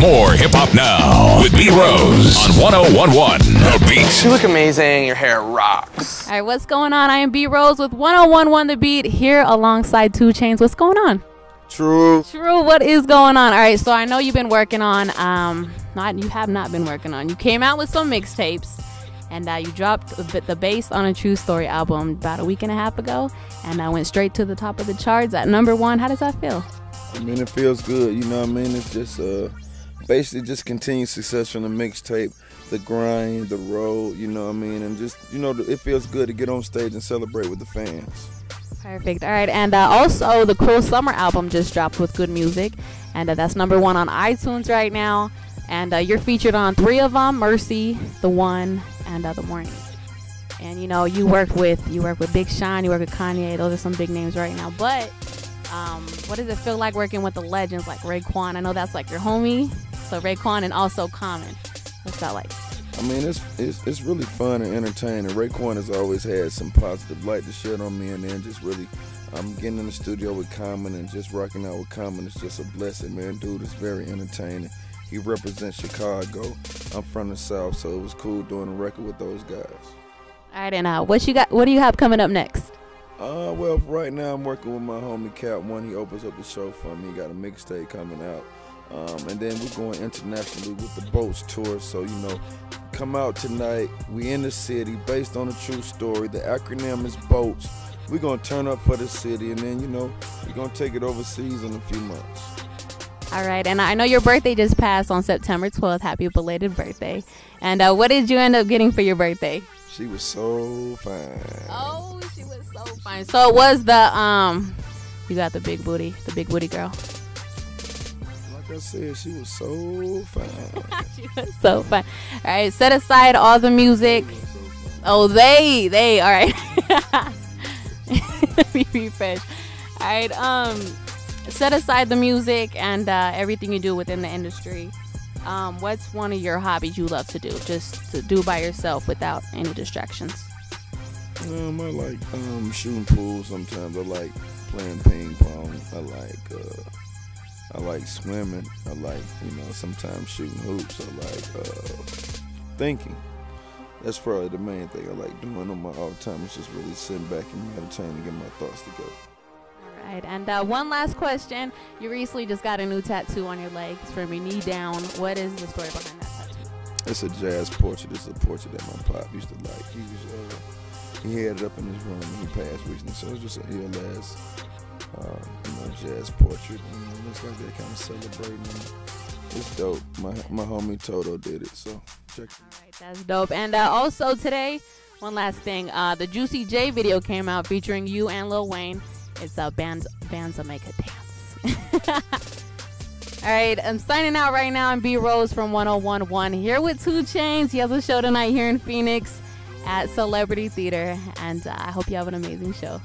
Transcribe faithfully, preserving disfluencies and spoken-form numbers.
More Hip Hop Now with B Rose on one oh one point one The Beat. You look amazing. Your hair rocks. All right, what's going on? I am B Rose with one oh one point one The Beat here alongside two Chainz. What's going on? True. True. What is going on? All right, so I know you've been working on, um, not you have not been working on. You came out with some mixtapes. And uh, you dropped the Based On A Tru Story album about a week and a half ago, and I went straight to the top of the charts at number one. How does that feel? I mean, it feels good. You know what I mean? It's just uh, basically just continued success from the mixtape, the grind, the road, you know what I mean? And just, you know, it feels good to get on stage and celebrate with the fans. Perfect. All right. And uh, also, the Cruel Summer album just dropped with good music, and uh, that's number one on iTunes right now. And uh, you're featured on three of them, Mercy, The One, and uh, The Morning. And you know, you work with you work with Big Sean, you work with Kanye. Those are some big names right now. But um, what does it feel like working with the legends like Raekwon? I know that's like your homie. So Raekwon and also Common. What's that like? I mean, it's it's, it's really fun and entertaining. Raekwon has always had some positive light to shed on me, and then just really, I'm getting in the studio with Common and just rocking out with Common. It's just a blessing, man. Dude is very entertaining. He represents Chicago. I'm from the South, so it was cool doing a record with those guys. All right, and uh, what you got? What do you have coming up next? Uh, well, right now I'm working with my homie Cap One. He opens up the show for me. He got a mixtape coming out, um, and then we're going internationally with the BOATS tour. So you know, come out tonight. We in the city, based on a true story. The acronym is BOATS. We're gonna turn up for the city, and then you know, we're gonna take it overseas in a few months. All right, and I know your birthday just passed on September twelfth. Happy belated birthday. And uh, what did you end up getting for your birthday? She was so fine. Oh, she was so fine. So it was the, um, you got the big booty, the big booty girl. Like I said, she was so fine. She was so fine. All right, set aside all the music. So oh, they, they, all right. Let me refresh. All right, um... set aside the music and uh, everything you do within the industry. Um, what's one of your hobbies you love to do, just to do by yourself without any distractions? Um, I like um, shooting pool sometimes. I like playing ping pong. I like uh, I like swimming. I like, you know, sometimes shooting hoops. I like uh, thinking. That's probably the main thing I like doing on my off time. It's just really sitting back and meditating and getting my thoughts together. Right. And uh, one last question. You recently just got a new tattoo on your leg. It's from your knee down. What is the story behind that tattoo? It's a jazz portrait. It's a portrait that my pop used to like. He, was, uh, he had it up in his room and he passed recently. So it's just an ill ass uh, you know, jazz portrait. And it looks like they're kind of celebrating. It's dope. My, my homie Toto did it. So check it. All right, that's dope. And uh, also today, one last thing. Uh, the Juicy J video came out featuring you and Lil Wayne. It's uh, bands, bands that make a dance. All right, I'm signing out right now. I'm B Rose from one oh one point one here with two Chainz. He has a show tonight here in Phoenix at Celebrity Theatre, and uh, I hope you have an amazing show.